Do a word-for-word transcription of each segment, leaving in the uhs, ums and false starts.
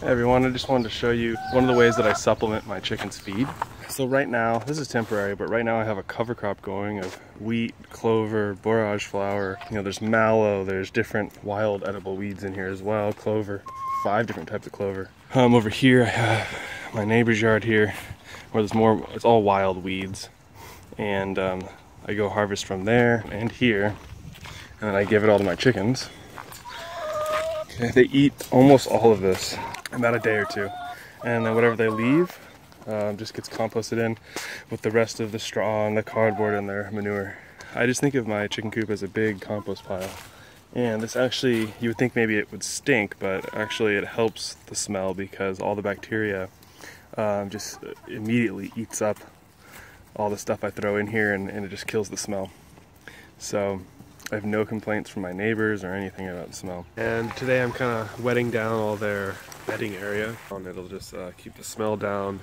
Hey everyone, I just wanted to show you one of the ways that I supplement my chicken's feed. So right now, this is temporary, but right now I have a cover crop going of wheat, clover, borage flour, you know, there's mallow, there's different wild edible weeds in here as well, clover, five different types of clover. Um, over here I have my neighbor's yard here, where there's more, it's all wild weeds. And um, I go harvest from there and here, and then I give it all to my chickens. They eat almost all of this, about a day or two, and then whatever they leave um, just gets composted in with the rest of the straw and the cardboard and their manure. I just think of my chicken coop as a big compost pile, and this actually, you would think maybe it would stink, but actually it helps the smell because all the bacteria um, just immediately eats up all the stuff I throw in here, and, and it just kills the smell. So I have no complaints from my neighbors or anything about the smell. And today I'm kind of wetting down all their bedding area. And it'll just uh, keep the smell down,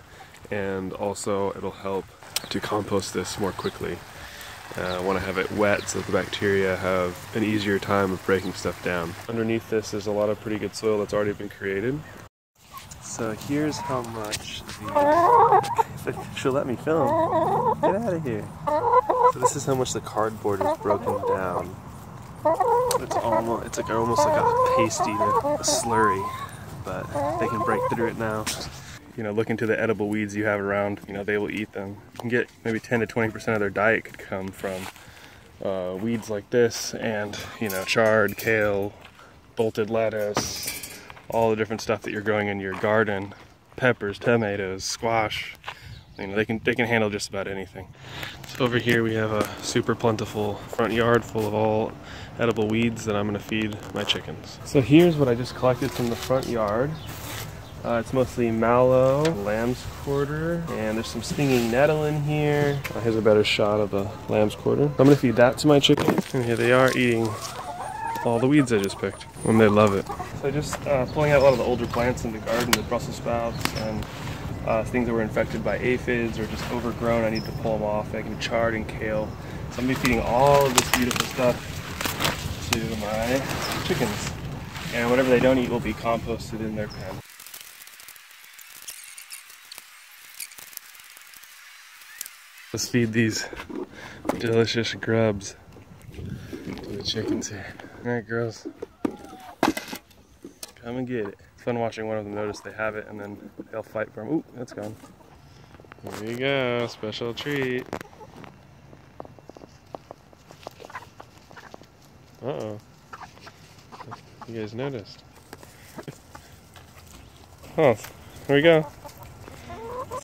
and also it'll help to compost this more quickly. Uh, I want to have it wet so that the bacteria have an easier time of breaking stuff down. Underneath this is a lot of pretty good soil that's already been created. So here's how much the... She'll let me film. Get out of here. So this is how much the cardboard is broken down. It's almost, it's like almost like a pasty, a slurry, but they can break through it now. You know, look into the edible weeds you have around. You know, they will eat them. You can get maybe ten to twenty percent of their diet could come from uh, weeds like this, and you know, chard, kale, bolted lettuce, all the different stuff that you're growing in your garden, peppers, tomatoes, squash. You know, they can, they can handle just about anything. So over here we have a super plentiful front yard full of all edible weeds that I'm going to feed my chickens. So here's what I just collected from the front yard. Uh, it's mostly mallow, lamb's quarter, and there's some stinging nettle in here. Uh, here's a better shot of the lamb's quarter. I'm going to feed that to my chickens, and here they are eating all the weeds I just picked, and they love it. So just uh, pulling out a lot of the older plants in the garden, the Brussels sprouts, and Uh, things that were infected by aphids or just overgrown, I need to pull them off. I can chard and kale. So I'm going to be feeding all of this beautiful stuff to my chickens. And whatever they don't eat will be composted in their pen. Let's feed these delicious grubs to the chickens here. Alright girls, come and get it. Fun watching one of them notice they have it, and then they'll fight for them. Ooh, that's gone. Here you go, special treat. Uh-oh. You guys noticed. Oh, here we go.